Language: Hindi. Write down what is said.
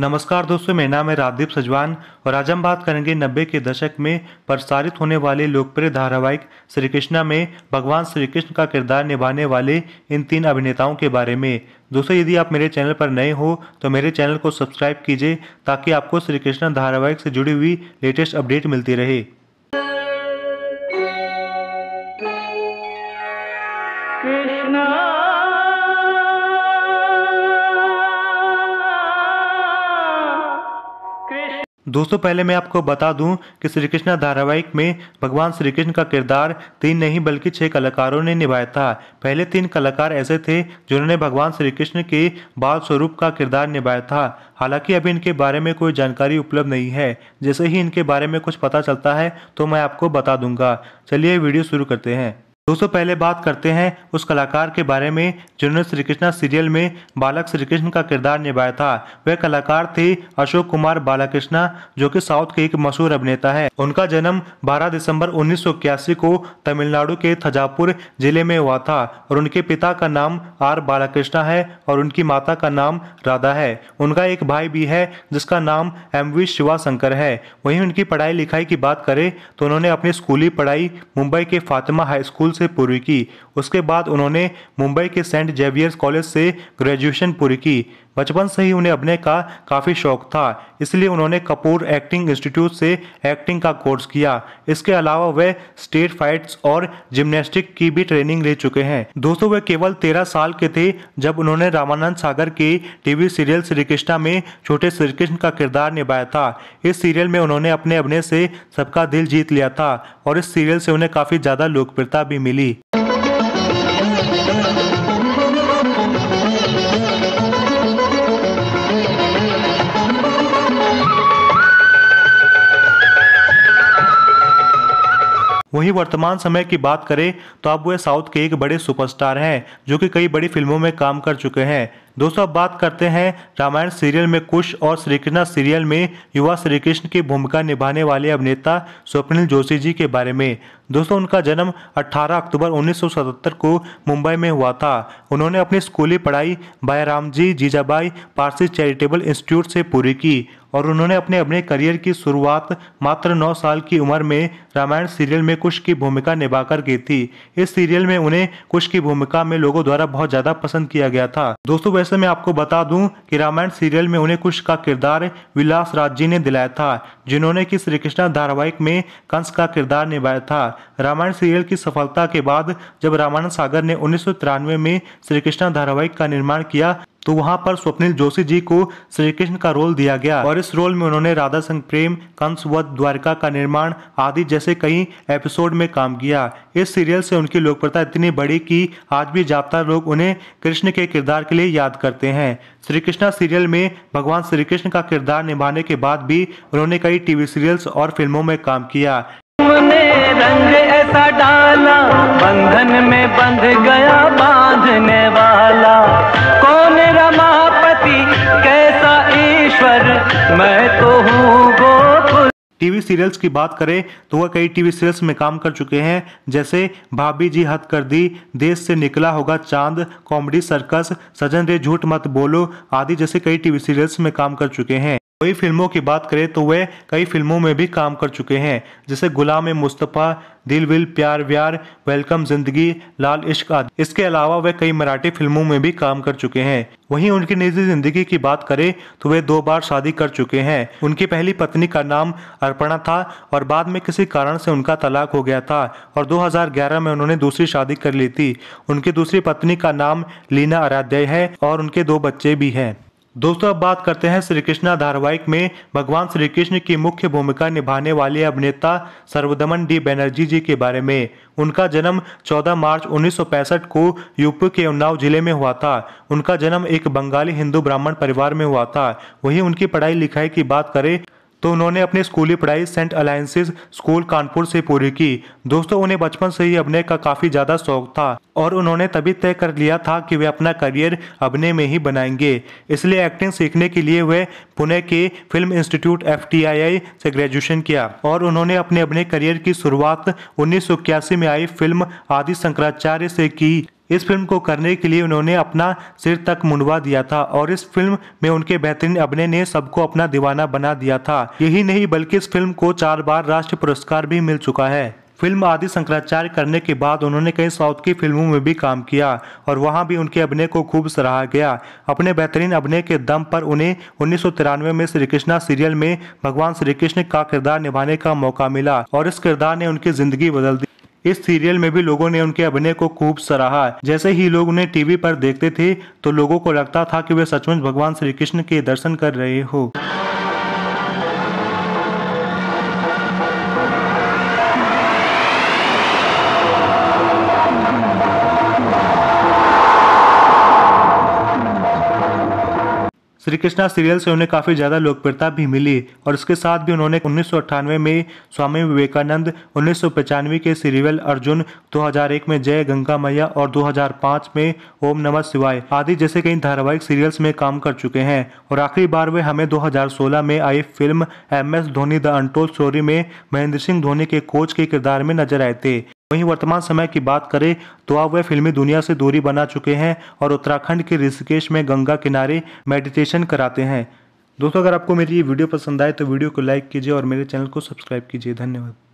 नमस्कार दोस्तों, मेरा नाम है राजदीप सजवान और आज हम बात करेंगे 90 के दशक में प्रसारित होने वाले लोकप्रिय धारावाहिक श्री कृष्णा में भगवान श्री कृष्ण का किरदार निभाने वाले इन तीन अभिनेताओं के बारे में। दोस्तों, यदि आप मेरे चैनल पर नए हो तो मेरे चैनल को सब्सक्राइब कीजिए ताकि आपको श्री कृष्णा धारावाहिक से जुड़ी हुई लेटेस्ट अपडेट मिलती रहे। दोस्तों, पहले मैं आपको बता दूं कि श्री कृष्णा धारावाहिक में भगवान श्री कृष्ण का किरदार 3 नहीं बल्कि 6 कलाकारों ने निभाया था। पहले 3 कलाकार ऐसे थे जिन्होंने भगवान श्री कृष्ण के बाल स्वरूप का किरदार निभाया था। हालांकि अभी इनके बारे में कोई जानकारी उपलब्ध नहीं है, जैसे ही इनके बारे में कुछ पता चलता है तो मैं आपको बता दूंगा। चलिए वीडियो शुरू करते हैं। दोस्तों, पहले बात करते हैं उस कलाकार के बारे में जिन्होंने श्री कृष्णा सीरियल में बालक श्री कृष्ण का किरदार निभाया था। वह कलाकार थे अशोक कुमार बालकृष्णा, जो कि साउथ के एक मशहूर अभिनेता है। उनका जन्म 12 दिसंबर 1981 को तमिलनाडु के थाजापुर जिले में हुआ था और उनके पिता का नाम आर बालाकृष्णा है और उनकी माता का नाम राधा है। उनका एक भाई भी है जिसका नाम MV शिवाशंकर है। वहीं उनकी पढ़ाई लिखाई की बात करें तो उन्होंने अपनी स्कूली पढ़ाई मुंबई के फातिमा हाई स्कूल से पूरी की। उसके बाद उन्होंने मुंबई के सेंट जेवियर्स कॉलेज से ग्रेजुएशन पूरी की। बचपन से ही उन्हें अभिनय का काफ़ी शौक था, इसलिए उन्होंने कपूर एक्टिंग इंस्टीट्यूट से एक्टिंग का कोर्स किया। इसके अलावा वह स्टेट फाइट्स और जिम्नास्टिक की भी ट्रेनिंग ले चुके हैं। दोस्तों, वह केवल 13 साल के थे जब उन्होंने रामानंद सागर के टीवी सीरियल श्री कृष्णा में छोटे श्री कृष्ण का किरदार निभाया था। इस सीरियल में उन्होंने अपने अभिनय से सबका दिल जीत लिया था और इस सीरियल से उन्हें काफ़ी ज़्यादा लोकप्रियता भी मिली। वहीं वर्तमान समय की बात करें तो अब वह साउथ के एक बड़े सुपरस्टार हैं, जो कि कई बड़ी फिल्मों में काम कर चुके हैं। दोस्तों, अब बात करते हैं रामायण सीरियल में कुश और श्री कृष्णा सीरियल में युवा श्री कृष्ण की भूमिका निभाने वाले अभिनेता स्वप्निल जोशी जी के बारे में। दोस्तों, उनका जन्म 18 अक्टूबर 1977 को मुंबई में हुआ था। उन्होंने अपनी स्कूली पढ़ाई बायराम जी जीजाबाई पारसी चैरिटेबल इंस्टीट्यूट से पूरी की और उन्होंने अपने अपने करियर की शुरुआत मात्र 9 साल की उम्र में रामायण सीरियल में कुश की भूमिका निभाकर की थी। इस सीरियल में उन्हें कुश की भूमिका में लोगों द्वारा बहुत ज़्यादा पसंद किया गया था। दोस्तों, मैं आपको बता दूं कि रामायण सीरियल में उन्हें कुश का किरदार विलास राजी ने दिलाया था, जिन्होंने कि श्री कृष्णा धारावाहिक में कंस का किरदार निभाया था। रामायण सीरियल की सफलता के बाद जब रामानंद सागर ने 1993 में श्री कृष्णा धारावाहिक का निर्माण किया तो वहां पर स्वप्निल जोशी जी को श्री कृष्ण का रोल दिया गया और इस रोल में उन्होंने राधा संग प्रेम, कंस वध, द्वारका का निर्माण आदि जैसे कई एपिसोड में काम किया। इस सीरियल से उनकी लोकप्रियता इतनी बढ़ी कि आज भी ज्यादातर लोग उन्हें कृष्ण के किरदार के लिए याद करते हैं। श्री कृष्णा सीरियल में भगवान श्री कृष्ण का किरदार निभाने के बाद भी उन्होंने कई टीवी सीरियल्स और फिल्मों में काम किया। रंग ऐसा डाला, बंधन में बंध गया बांधने वाला, कौन रमापति कैसा ईश्वर, मैं तो हूँ गोकुल। टीवी सीरियल्स की बात करें तो वह कई टीवी सीरियल्स में काम कर चुके हैं, जैसे भाभी जी हटकर, दी देश से निकला होगा, चांद कॉमेडी सर्कस, सजन रे, झूठ मत बोलो आदि जैसे कई टीवी सीरियल्स में काम कर चुके हैं। वही फिल्मों की बात करें तो वे कई फिल्मों में भी काम कर चुके हैं, जैसे गुलाम ए मुस्तफ़ा, दिल विल प्यार व्यार, वेलकम जिंदगी, लाल इश्क आदि। इसके अलावा वे कई मराठी फिल्मों में भी काम कर चुके हैं। वहीं उनकी निजी जिंदगी की बात करें तो वे 2 बार शादी कर चुके हैं। उनकी पहली पत्नी का नाम अर्पणा था और बाद में किसी कारण से उनका तलाक हो गया था और 2011 में उन्होंने दूसरी शादी कर ली थी। उनकी दूसरी पत्नी का नाम लीना आराध्याय है और उनके 2 बच्चे भी हैं। दोस्तों, अब बात करते हैं श्री कृष्णा धारावाहिक में भगवान श्री कृष्ण की मुख्य भूमिका निभाने वाले अभिनेता सर्वदमन डी बैनर्जी जी के बारे में। उनका जन्म 14 मार्च 1965 को यूपी के उन्नाव जिले में हुआ था। उनका जन्म एक बंगाली हिंदू ब्राह्मण परिवार में हुआ था। वहीं उनकी पढ़ाई लिखाई की बात करें तो उन्होंने अपनी स्कूली पढ़ाई सेंट अलायसेज स्कूल कानपुर से पूरी की। दोस्तों, उन्हें बचपन से ही अभिनय का काफ़ी ज़्यादा शौक था और उन्होंने तभी तय कर लिया था कि वे अपना करियर अभिनय में ही बनाएंगे। इसलिए एक्टिंग सीखने के लिए वे पुणे के फिल्म इंस्टीट्यूट FTII से ग्रेजुएशन किया और उन्होंने अपने अभिनय करियर की शुरुआत 1981 में आई फिल्म आदि शंकराचार्य से की। इस फिल्म को करने के लिए उन्होंने अपना सिर तक मुंडवा दिया था और इस फिल्म में उनके बेहतरीन अभिनय ने सबको अपना दीवाना बना दिया था। यही नहीं बल्कि इस फिल्म को 4 बार राष्ट्रीय पुरस्कार भी मिल चुका है। फिल्म आदि शंकराचार्य करने के बाद उन्होंने कई साउथ की फिल्मों में भी काम किया और वहां भी उनके अभिनय को खूब सराहा गया। अपने बेहतरीन अभिनय के दम पर उन्हें 1993 में श्री कृष्णा सीरियल में भगवान श्री कृष्ण का किरदार निभाने का मौका मिला और इस किरदार ने उनकी जिंदगी बदल दी। इस सीरियल में भी लोगों ने उनके अभिनय को खूब सराहा। जैसे ही लोग उन्हें टीवी पर देखते थे तो लोगों को लगता था कि वे सचमुच भगवान श्री कृष्ण के दर्शन कर रहे हो। श्री कृष्णा सीरियल से उन्हें काफ़ी ज़्यादा लोकप्रियता भी मिली और इसके साथ भी उन्होंने 1998 में स्वामी विवेकानंद, 1995 के सीरियल अर्जुन, 2001 में जय गंगा मैया और 2005 में ओम नमः शिवाय आदि जैसे कई धारावाहिक सीरियल्स में काम कर चुके हैं और आखिरी बार वे हमें 2016 में आई film MS Dhoni the untold story में महेंद्र सिंह धोनी के कोच के किरदार में नजर आए थे। वहीं वर्तमान समय की बात करें तो अब वे फिल्मी दुनिया से दूरी बना चुके हैं और उत्तराखंड के ऋषिकेश में गंगा किनारे मेडिटेशन कराते हैं। दोस्तों, अगर आपको मेरी ये वीडियो पसंद आए तो वीडियो को लाइक कीजिए और मेरे चैनल को सब्सक्राइब कीजिए। धन्यवाद।